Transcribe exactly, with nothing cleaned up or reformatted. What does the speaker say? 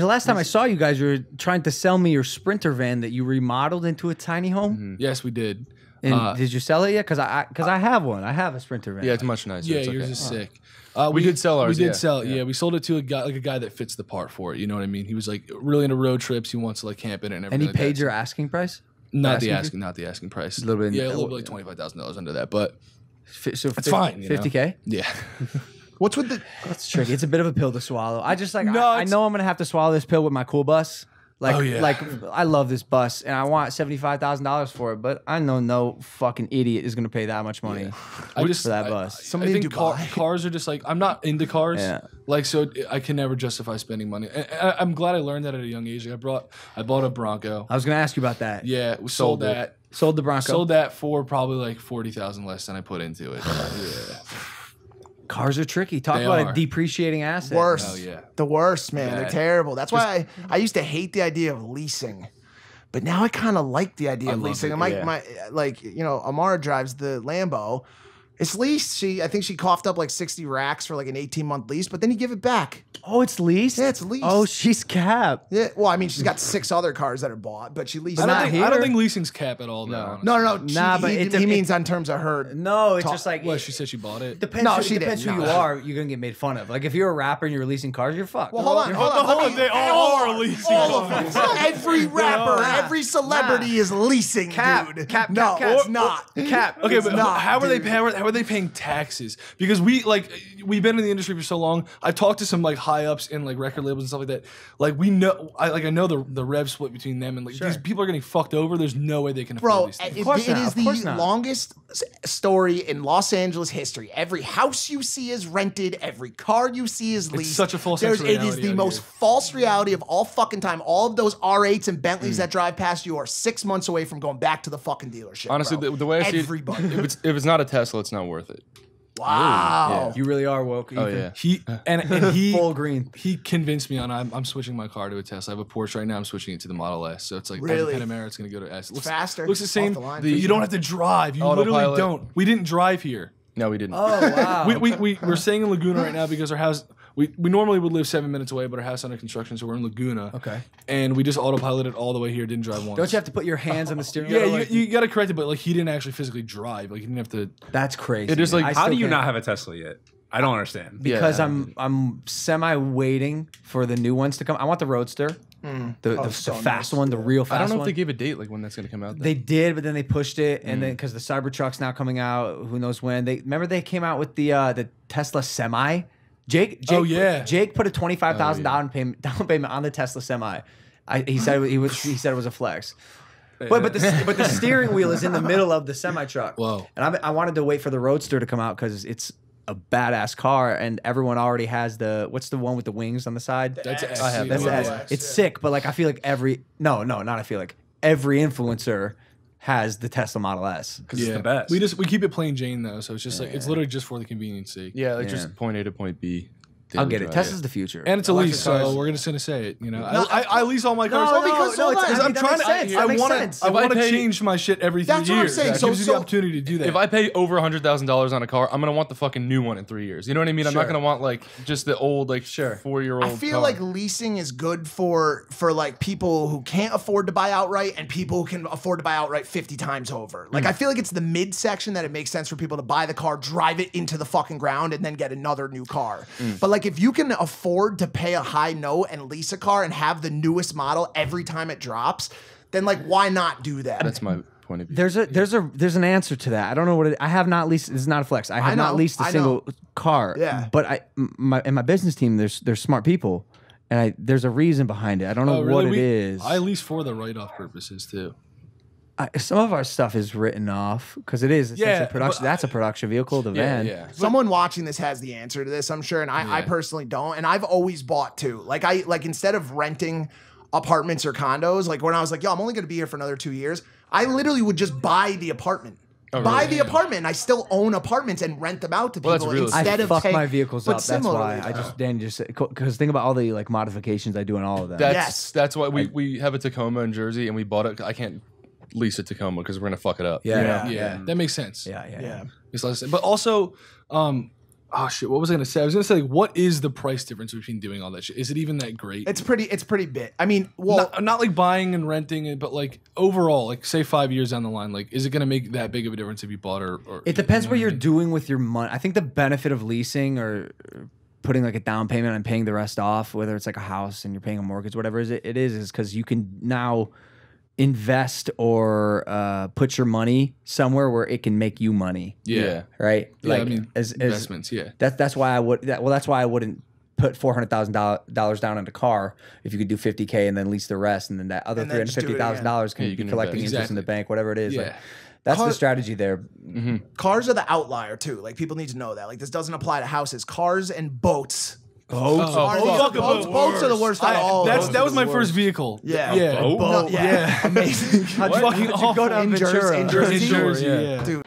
The last time I saw you guys, you were trying to sell me your Sprinter van that you remodeled into a tiny home. Mm-hmm. Yes, we did. And uh, did you sell it yet? Because I, because I, I have one. I have a Sprinter van. Yeah, it's much nicer. Yeah, it's yours okay. is oh. sick. Uh, we, we did sell ours. We did yeah. sell it. Yeah. yeah, we sold it to a guy, like a guy that fits the part for it. You know what I mean? He was like really into road trips. He wants to like camp in it and everything. And he like paid that. your asking price? Not the asking, the asking not the asking price. A little bit. Yeah, a little bit like twenty five thousand dollars under that, but F so it's fine. Fifty k. Yeah. What's with the? That's tricky. It's a bit of a pill to swallow. I just like. No, I, I know I'm gonna have to swallow this pill with my cool bus. Like, oh, yeah. like I love this bus, and I want seventy-five thousand dollars for it, but I know no fucking idiot is going to pay that much money yeah. I just, for that I, bus. I, Somebody I think car, cars are just like, I'm not into cars, yeah. like so I can never justify spending money. I, I'm glad I learned that at a young age. I brought, I bought a Bronco. I was going to ask you about that. Yeah, we sold, sold that. It. Sold the Bronco. Sold that for probably like forty thousand dollars less than I put into it. yeah. Cars are tricky. Talk they about are. a depreciating asset. Worst. Oh, yeah. The worst, man. Bad. They're terrible. That's why I, I used to hate the idea of leasing. But now I kind of like the idea I of leasing. It, my, yeah. my, like, you know, Amara drives the Lambo. It's leased. She, I think she coughed up like sixty racks for like an eighteen month lease, but then you give it back. Oh, it's leased? Yeah, it's leased. Oh, she's capped. Yeah. Well, I mean, she's got six other cars that are bought, but she leased. I don't, think, I don't think leasing's cap at all, though. No, no, no. She, nah, but he, it, he it, means it, on terms of her. No, it's talk. just like. Well, she said she bought it. Depends no, who, she depends didn't. who no. you are, you're going to get made fun of. Like, if you're a rapper and you're leasing cars, you're fucked. Well, hold on. Hold on, hold on. They all are leasing. All of them. Every rapper, nah, every celebrity nah. is leasing, cap, dude. Cap, no, it's not. Cap. Okay, but how are they paying? Are they paying taxes? Because we like we've been in the industry for so long. I've talked to some like high ups in like record labels and stuff like that. Like we know, I like I know the the rev split between them and like sure. these people are getting fucked over. There's no way they can afford Bro, these things. It, it, it is the not. longest story in Los Angeles history. Every house you see is rented. Every car you see is leased. It's such a false There's, reality. It is the most here. false reality of all fucking time. All of those R eights and Bentleys mm. that drive past you are six months away from going back to the fucking dealership. Honestly, the, the way I see it, if it's, if it's not a Tesla, it's not worth it. Wow, yeah. You really are woke. Ethan. Oh yeah, he and, and he full green. He convinced me on. I'm, I'm switching my car to a Tesla. I have a Porsche right now. I'm switching it to the Model S. So it's like really? Panamera. It's gonna go to S. Looks, faster. Looks the same. The line, the, you don't have to drive. You Autopilot. literally don't. We didn't drive here. No, we didn't. Oh wow. we, we we we're staying in Laguna right now because our house. We, we normally would live seven minutes away, but our house under construction, so we're in Laguna. Okay. And we just autopiloted all the way here, didn't drive once. Don't you have to put your hands on the steering wheel? Yeah, you, like, you got to correct it, but like he didn't actually physically drive. Like he didn't have to. That's crazy. It is like, I how do you can't. not have a Tesla yet? I don't understand. Because yeah. I'm I'm semi waiting for the new ones to come. I want the Roadster. Mm. The, oh, the, so the fast nice. one, the real fast one. I don't know one. if they gave a date like when that's going to come out. Then. They did, but then they pushed it, and mm. then because the Cybertruck's now coming out, who knows when? They remember they came out with the uh, the Tesla Semi. Jake, Jake, oh, yeah. Jake put a twenty-five thousand oh, yeah. payment down payment on the Tesla Semi. I, he said he was he said it was a flex, but but the but the steering wheel is in the middle of the semi truck. Whoa! And I, I wanted to wait for the Roadster to come out because it's a badass car, and everyone already has the what's the one with the wings on the side? That's an S. I have that's an S. S. It's yeah. sick, but like I feel like every no no not I feel like every influencer has the Tesla Model S because yeah. it's the best. We just we keep it plain Jane though, so it's just yeah. like it's literally just for the convenience sake. Yeah, like yeah. just point A to point B. I'll get it. Tesla's it. the future, and it's a lease, so we're just gonna say it. You know, no, I, I, I lease all my cars. No, no, because no, because I'm trying to. I want to. I want to change my shit every three years. That's what I'm saying. That so, gives you so the opportunity to do that. If I pay over a hundred thousand dollars on a car, I'm gonna want the fucking new one in three years. You know what I mean? Sure. I'm not gonna want like just the old like sure. four year old. I feel car. like leasing is good for for like people who can't afford to buy outright and people who can afford to buy outright fifty times over. Like mm. I feel like it's the mid section that it makes sense for people to buy the car, drive it into the fucking ground, and then get another new car. Mm. But like if you can afford to pay a high note and lease a car and have the newest model every time it drops, then like why not do that? That's my point of view. There's a there's a there's an answer to that. I don't know what it, I have not leased. This is not a flex. I have I know, not leased a single car. Yeah. But I my and my business team, there's there's smart people, and I, there's a reason behind it. I don't know oh, really? what it we, is. I lease for the write off purposes too. I, some of our stuff is written off because it is essentially yeah, production. But, that's a production vehicle, the yeah, van. Yeah. Someone watching this has the answer to this, I'm sure, and I, yeah. I personally don't. And I've always bought too. Like I like instead of renting apartments or condos, like when I was like, yo, I'm only going to be here for another two years, I literally would just buy the apartment. Oh, buy really? the yeah. apartment. And I still own apartments and rent them out to well, people instead I of fuck paying, my vehicles up. That's why I just Dan just because think about all the like modifications I do and all of that. That's, yes, that's why we we have a Tacoma in Jersey and we bought it. I can't. lease a Tacoma because we're gonna fuck it up. Yeah, you know? yeah, yeah. That makes sense. Yeah, yeah, yeah. yeah. Makes a lot of sense. But also, um, oh shit, what was I gonna say? I was gonna say, like, what is the price difference between doing all that shit? Is it even that great? It's pretty, it's pretty bit. I mean, well, not, not like buying and renting it, but like overall, like say five years down the line, like is it gonna make that big of a difference if you bought or? or it depends you know what, what you're I mean? doing with your money. I think the benefit of leasing or putting like a down payment and paying the rest off, whether it's like a house and you're paying a mortgage, whatever it is, is because you can now invest or uh, put your money somewhere where it can make you money. Yeah. Right. Yeah, like I mean, as, as investments. Yeah. That's that's why I would. That, well, that's why I wouldn't put four hundred thousand dollars down on a car if you could do fifty k and then lease the rest, and then that other three hundred fifty thousand dollars can yeah, be can collecting invest. interest exactly. in the bank, whatever it is. Yeah. Like, that's Car the strategy there. Mm-hmm. Cars are the outlier too. Like people need to know that. Like this doesn't apply to houses. Cars and boats. Boats, oh, are boats, boats, boats are the worst out of all. That's, that was my worst vehicle. Yeah, yeah, boat? Boat? No, yeah. yeah. Amazing. How'd you, how'd you go down Ventura? In Jersey, in Jersey? In Jersey? In Jersey? Yeah. Dude.